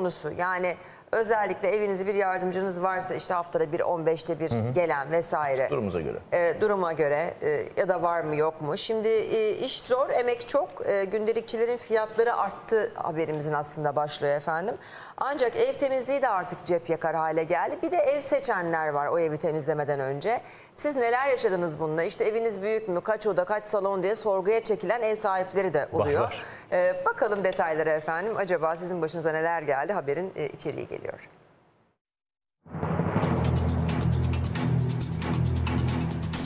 konusu. Yani özellikle evinizde bir yardımcınız varsa işte haftada bir 15'te bir gelen vesaire. Durumuza göre. Duruma göre ya da var mı yok mu. Şimdi iş zor, emek çok. Gündelikçilerin fiyatları arttı haberimizin aslında başlıyor efendim. Ancak ev temizliği de artık cep yakar hale geldi. Bir de ev seçenler var o evi temizlemeden önce. Siz neler yaşadınız bununla? İşte eviniz büyük mü? Kaç oda, kaç salon diye sorguya çekilen ev sahipleri de oluyor. Var. Bakalım detaylara efendim. Acaba sizin başınıza neler geldi? Haberin içeriği geliyor.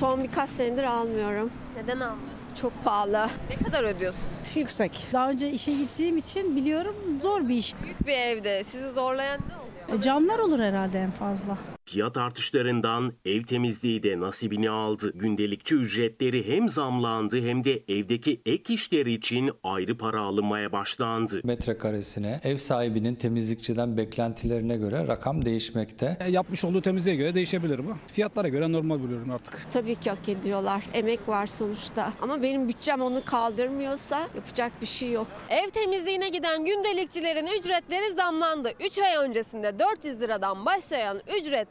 Son birkaç senedir almıyorum. Neden almıyorsun? Çok pahalı. Ne kadar ödüyorsun? Yüksek. Daha önce işe gittiğim için biliyorum, zor bir iş. Büyük bir evde sizi zorlayan ne oluyor? Camlar olur herhalde en fazla. Fiyat artışlarından ev temizliği de nasibini aldı. Gündelikçi ücretleri hem zamlandı hem de evdeki ek işleri için ayrı para alınmaya başlandı. Metrekaresine ev sahibinin temizlikçiden beklentilerine göre rakam değişmekte. Yapmış olduğu temizliğe göre değişebilir bu. Fiyatlara göre normal buluyorum artık. Tabii ki hak ediyorlar. Emek var sonuçta. Ama benim bütçem onu kaldırmıyorsa yapacak bir şey yok. Ev temizliğine giden gündelikçilerin ücretleri zamlandı. 3 ay öncesinde 400 liradan başlayan ücret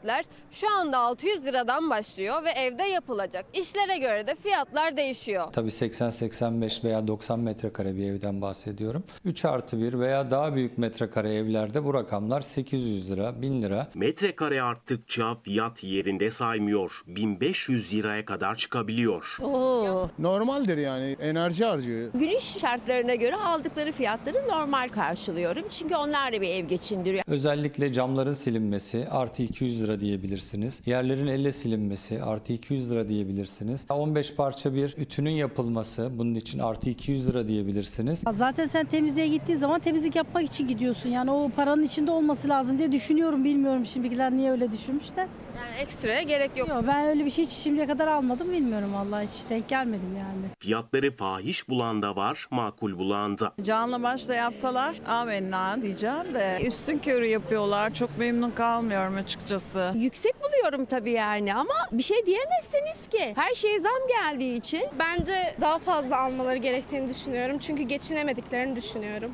şu anda 600 liradan başlıyor ve evde yapılacak işlere göre de fiyatlar değişiyor. Tabii 80-85 veya 90 metrekare bir evden bahsediyorum. 3+1 veya daha büyük metrekare evlerde bu rakamlar 800 lira, 1000 lira. Metrekare arttıkça fiyat yerinde saymıyor. 1500 liraya kadar çıkabiliyor. Oo. Normaldir yani, enerji harcıyor. Güneş şartlarına göre aldıkları fiyatları normal karşılıyorum. Çünkü onlar da bir ev geçindiriyor. Özellikle camların silinmesi artı 200 lira diyebilirsiniz. Yerlerin elle silinmesi artı 200 lira diyebilirsiniz. 15 parça bir ütünün yapılması bunun için artı 200 lira diyebilirsiniz. Zaten sen temizliğe gittiğin zaman temizlik yapmak için gidiyorsun. Yani o paranın içinde olması lazım diye düşünüyorum. Bilmiyorum şimdikiler niye öyle düşünmüş de. Yani ekstraya gerek yok. Yok, ben öyle bir şey hiç şimdiye kadar almadım, bilmiyorum vallahi, hiç denk gelmedim yani. Fiyatları fahiş bulan da var, makul bulan da. Canla başla yapsalar amenna diyeceğim de üstün körü yapıyorlar. Çok memnun kalmıyorum açıkçası. Yüksek buluyorum tabii yani ama bir şey diyemezsiniz ki. Her şeye zam geldiği için. Bence daha fazla almaları gerektiğini düşünüyorum. Çünkü geçinemediklerini düşünüyorum.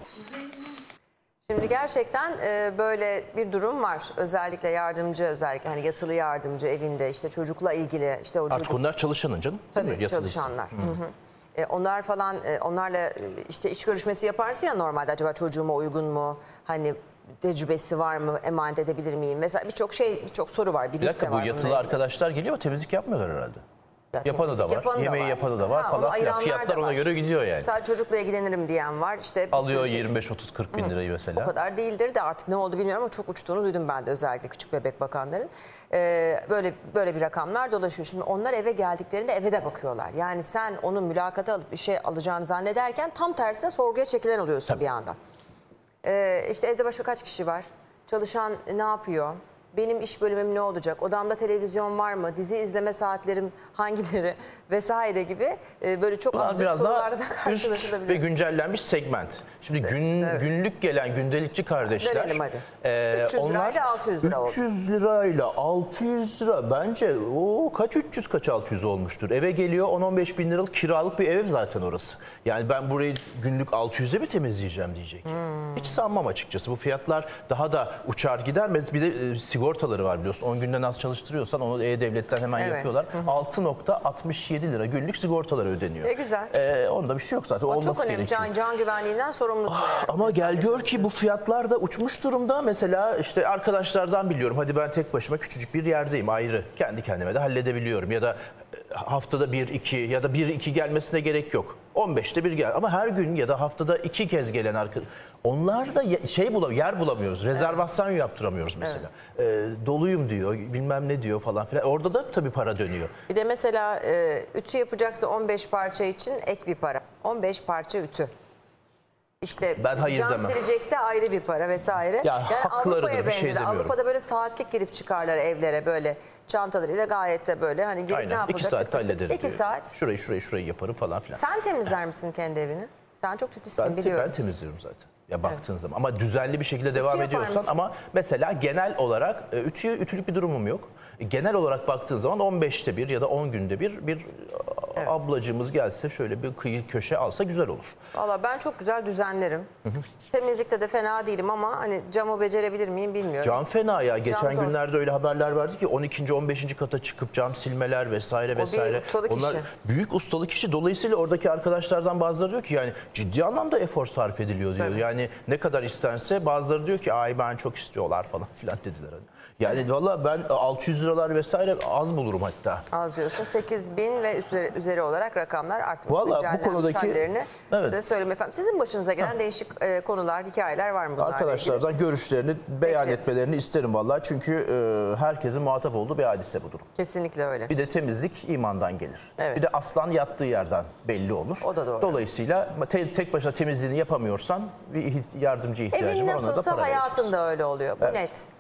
Şimdi gerçekten böyle bir durum var. Özellikle yardımcı, özellikle hani yatılı yardımcı evinde işte çocukla ilgili. Işte o artık çocuk... onlar çalışanın canım. Tabii çalışanlar. Hı-hı. Onlar falan onlarla işte iş görüşmesi yaparsın ya normalde, acaba çocuğuma uygun mu? Hani... tecrübesi var mı? Emanet edebilir miyim? Mesela birçok şey, birçok soru var. Bir liste var. Bu yatılı arkadaşlar geliyor ama temizlik yapmıyorlar herhalde. Ya, yapanı da var, yemeği yapanı da var falan. Fiyatlar ona göre gidiyor yani. Sadece çocukla ilgilenirim diyen var. İşte alıyor şey, 25-30-40 bin lirayı mesela. O kadar değildir de artık ne oldu bilmiyorum ama çok uçtuğunu duydum ben de, özellikle küçük bebek bakanların. Böyle bir rakamlar dolaşıyor. Şimdi onlar eve geldiklerinde eve de bakıyorlar. Yani sen onun mülakata alıp işe alacağını zannederken tam tersine sorguya çekilen oluyorsun. Tabii. Bir anda. İşte evde başka kaç kişi var? Çalışan ne yapıyor? Benim iş bölümüm ne olacak? Odamda televizyon var mı? Dizi izleme saatlerim hangileri? Vesaire gibi böyle çok absürt sorularda karşılaşılabilir. Ve güncellenmiş segment. Şimdi günlük gelen gündelikçi kardeşler. Dönelim hadi. 300 lirayla 600 lira oldu. 300 lirayla 600 lira bence kaç 300 kaç 600 olmuştur. Eve geliyor 10-15 bin liralık kiralık bir ev zaten orası. Yani ben burayı günlük 600'e mi temizleyeceğim diyecek. Hiç sanmam açıkçası. Bu fiyatlar daha da uçar gider. Bir de sigortaları var biliyorsun. 10 günden az çalıştırıyorsan onu E-Devlet'ten hemen yapıyorlar. 6,67 lira günlük sigortaları ödeniyor. Ne güzel. Onda bir şey yok zaten. O çok önemli. Can güvenliğinden sorumlusun. Ama gel gör ki bu fiyatlar da uçmuş durumda. Mesela işte arkadaşlardan biliyorum. Hadi ben tek başıma küçücük bir yerdeyim ayrı. Kendi kendime de halledebiliyorum. Ya da haftada 1-2 ya da 1-2 gelmesine gerek yok. 15'te bir gel. Ama her gün ya da haftada 2 kez gelen arkadaş. Onlar da yer bulamıyoruz. Rezervasyon yaptıramıyoruz mesela. Evet. Doluyum diyor, bilmem ne diyor falan filan. Orada da tabii para dönüyor. Bir de mesela ütü yapacaksa 15 parça için ek bir para. 15 parça ütü. İşte cam silecekse ayrı bir para vesaire. Yani Avrupa'ya benziyor. Şey Avrupa'da böyle saatlik girip çıkarlar evlere böyle çantalarıyla, gayet de böyle hani girip ne yapacak? 2 saat hallederim. 2 saat. Şurayı yaparım falan filan. Sen temizler misin kendi evini? Sen çok titizsin biliyorum. Ben temizliyorum zaten. ya baktığın zaman. Ama düzenli bir şekilde devam ediyorsan, ama mesela genel olarak ütülük bir durumum yok. Genel olarak baktığın zaman 15'te bir ya da 10 günde bir ablacığımız gelse şöyle bir kıyı köşe alsa güzel olur. Valla ben çok güzel düzenlerim. Temizlikte de fena değilim ama hani camı becerebilir miyim bilmiyorum. Cam fena ya. Geçen günlerde öyle haberler vardı ki 12. 15. kata çıkıp cam silmeler vesaire vesaire. O ustalık işi. Büyük ustalık işi. Dolayısıyla oradaki arkadaşlardan bazıları diyor ki yani ciddi anlamda efor sarf ediliyor diyor. Tabii. Yani ne kadar istense, bazıları diyor ki ay ben çok istiyorlar falan filan dediler. Yani valla ben 600 liralar vesaire az bulurum hatta. Az diyorsun. 8.000 ve üzeri olarak rakamlar artmış. Valla bu konudaki hallerini size söyleyeyim efendim. Sizin başınıza gelen değişik konular, hikayeler var mı bunlarla? Arkadaşlardan görüşlerini beyan etmelerini isterim valla. Çünkü herkesin muhatap olduğu bir hadise bu durum. Kesinlikle öyle. Bir de temizlik imandan gelir. Evet. Bir de aslan yattığı yerden belli olur. O da doğru. Dolayısıyla tek başına temizliğini yapamıyorsan bir yardımcı ihtiyacı var. Evin nasılsa hayatında öyle oluyor. Bu net.